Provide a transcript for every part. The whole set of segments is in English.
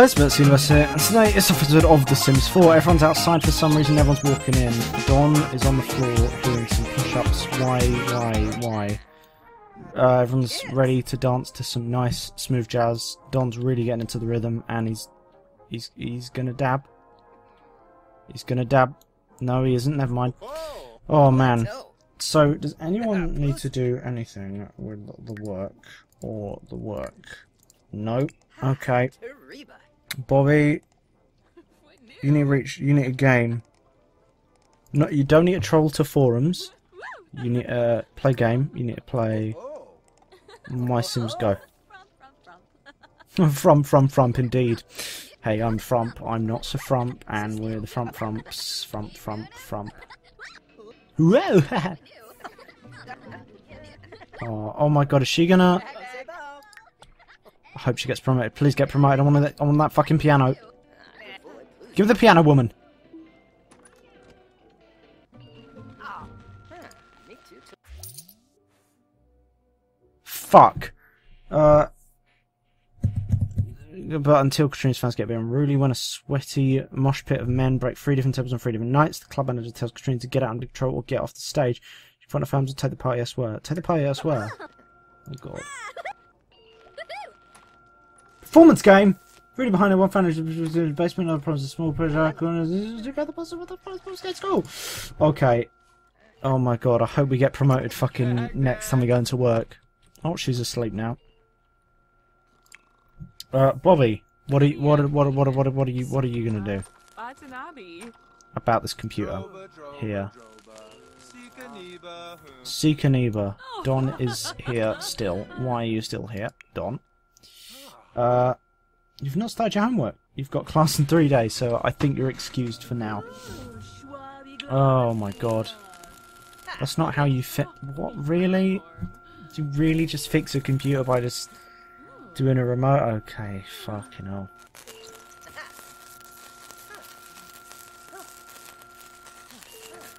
guys, Mertsy and today it's episode of The Sims 4. Everyone's outside for some reason, everyone's walking in. Don is on the floor doing some push-ups. Why? Everyone's ready to dance to some nice, smooth jazz. Don's really getting into the rhythm, and he's gonna dab. He's gonna dab. No, he isn't. Never mind. Oh man. So, does anyone need to do anything with the work or the work? Nope. Okay. Bobby, you need to reach. You need a game. No, you don't need to troll to forums. You need to play game. You need to play My Sims Go. Frump indeed. Hey, I'm Frump. I'm not so Frump, and we're the Frumps. Frump. Whoa! Oh my God, is she gonna? I hope she gets promoted. Please get promoted. I want that fucking piano. Give the piano, woman. Fuck. But until Katrina's fans get a bit unruly, when a sweaty mosh pit of men break three different tables on three different nights, the club manager tells Katrina to get out under control or get off the stage. She finds the fans and take the party elsewhere. Take the party elsewhere. Oh God. Performance game! Really behind her, one fan is in the basement, other problems, a small pressure corners. Okay. Oh my God, I hope we get promoted fucking next time we go into work. Oh, she's asleep now. Bobby, what are you gonna do about this computer here? Seekaniba. Don is here still. Why are you still here, Don? You've not started your homework. You've got class in 3 days, so I think you're excused for now. Oh my God. That's not how you fit. What, really? Do you really just fix a computer by just doing a remote? Okay, fucking hell.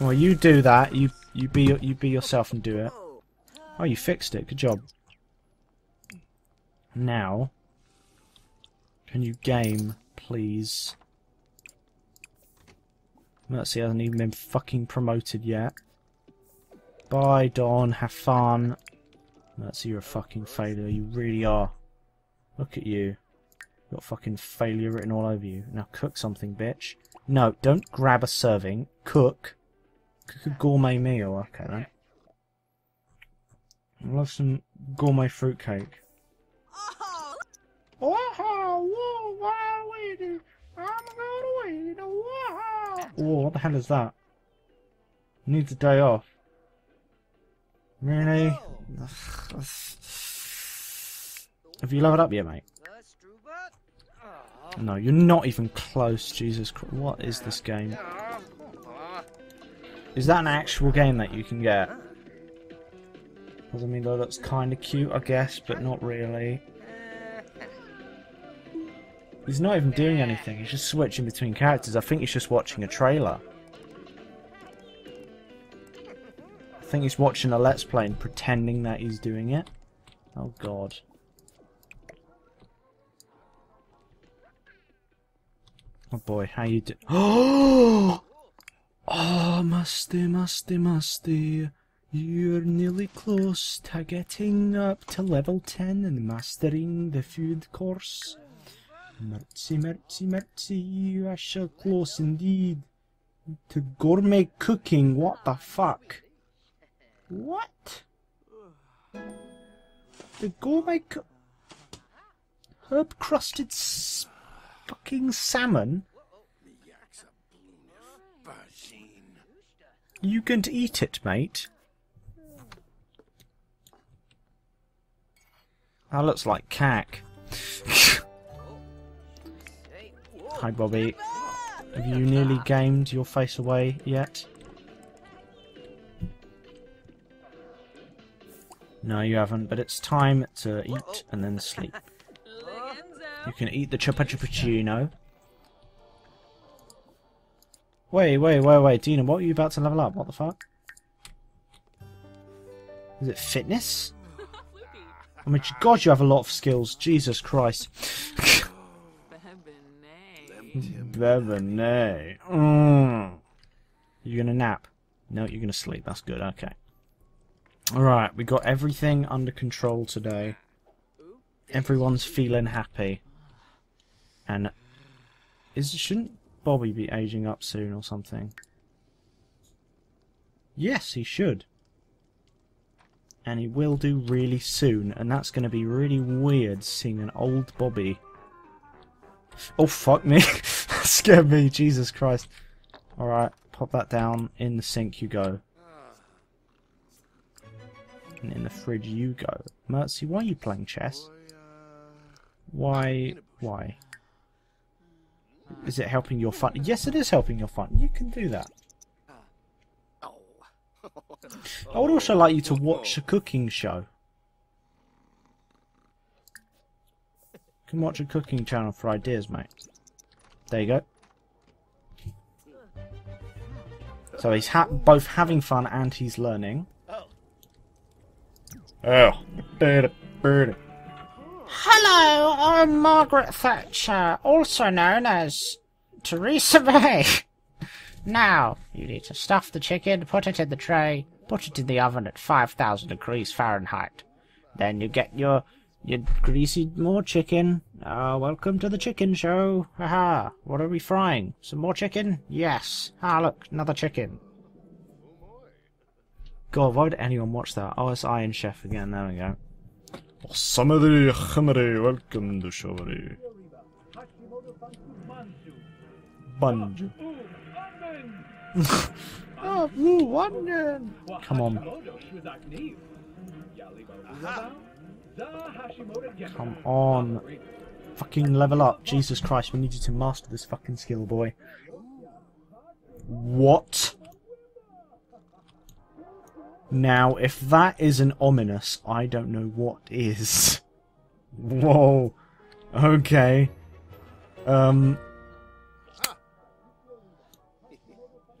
Well, you do that. You be yourself and do it. Oh, you fixed it. Good job. Now, can you game, please? Mercy hasn't even been fucking promoted yet. Bye, Don. Have fun. Mercy, you're a fucking failure. You really are. Look at you. You've got fucking failure written all over you. Now cook something, bitch. No, don't grab a serving. Cook. Cook a gourmet meal. Okay, then. I'll have some gourmet fruitcake. Oh, what the hell is that? Needs a day off. Really? Ugh. Have you leveled up yet, mate? No, you're not even close. Jesus Christ. What is this game? Is that an actual game that you can get? I mean, though, that's kind of cute, I guess, but not really. He's not even doing anything, he's just switching between characters. I think he's just watching a trailer. I think he's watching a Let's Play and pretending that he's doing it. Oh God. Oh boy, how you do- Oh! Oh, musty. You're nearly close to getting up to level 10 and mastering the food course. Mertsy, you are so close indeed to gourmet cooking. What the fuck? What? The gourmet herb crusted fucking salmon? You going to eat it, mate? That looks like cack. Hi Bobby, have you nearly gamed your face away yet? No you haven't, but it's time to eat and then sleep. You can eat the chupacino. Wait, Dina, what are you about to level up? What the fuck? Is it fitness? I mean, God, you have a lot of skills, Jesus Christ. Beverly. You're gonna nap? No, you're gonna sleep. That's good. Okay. All right, we got everything under control today. Everyone's feeling happy. And shouldn't Bobby be aging up soon or something? Yes, he should. And he will do really soon, and that's going to be really weird seeing an old Bobby. Oh, fuck me. That scared me, Jesus Christ. Alright, pop that down. In the sink you go. And in the fridge you go. Mercy, why are you playing chess? Why? Is it helping your fun? Yes, it is helping your fun. You can do that. I would also like you to watch a cooking show. You can watch a cooking channel for ideas, mate. There you go. So he's both having fun and he's learning. Oh. Hello, I'm Margaret Thatcher, also known as Theresa May. Now, you need to stuff the chicken, put it in the tray, put it in the oven at 5,000 degrees Fahrenheit. Then you get your greasy more chicken. Welcome to the chicken show. Haha, what are we frying? Some more chicken? Yes. Ah, look, another chicken. God, why would anyone watch that? Oh, it's Iron Chef again, there we go. Samari, Khamari, welcome to Shawari. Bunju. Oh, London! Come on. Come on. Fucking level up. Jesus Christ, we need you to master this fucking skill, boy. What? Now, if that isn't ominous, I don't know what is. Whoa. Okay.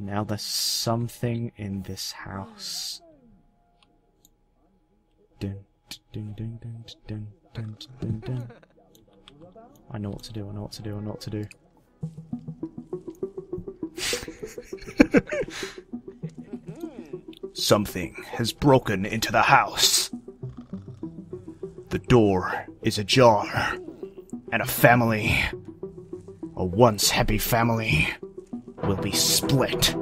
Now there's something in this house. Dun, dun, dun, dun, dun, dun, dun, dun. I know what to do, I know what to do, I know what to do. Something has broken into the house. The door is ajar, and a family, a once happy family, will be split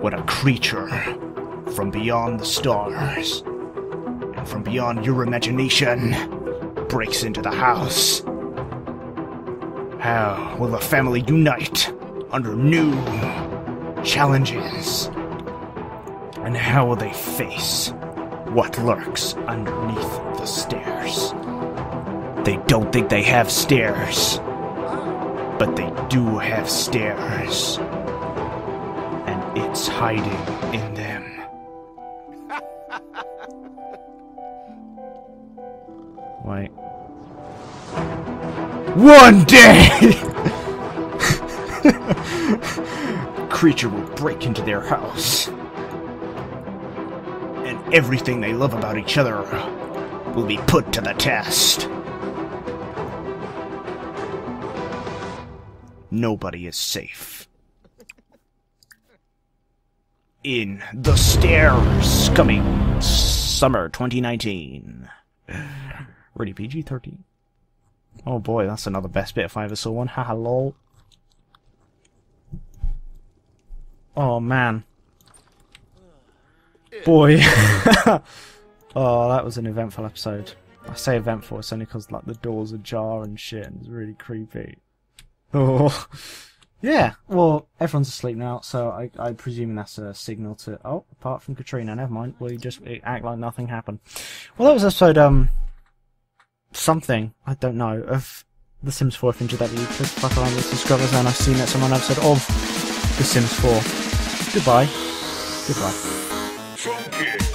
when a creature from beyond the stars and from beyond your imagination breaks into the house. How will the family unite under new challenges? And how will they face what lurks underneath the stairs? They don't think they have stairs, but they do have stairs, and it's hiding in them. Wait. One day, a creature will break into their house, and everything they love about each other will be put to the test. Nobody is safe. In the stairs, coming summer 2019. Ready PG-13? Oh boy, that's another best bit if I ever saw one. Haha, lol. Oh man. Boy. Oh, that was an eventful episode. I say eventful, it's only because like the door's ajar and shit and it's really creepy. Oh, yeah, well, everyone's asleep now, so I presume that's a signal to... Oh, apart from Katrina, never mind. Well, you just act like nothing happened. Well, that was episode, something, I don't know, of The Sims 4. If you enjoyed that video, please fuck around with subscribers, and I've seen that someone episode of The Sims 4. Goodbye. Goodbye.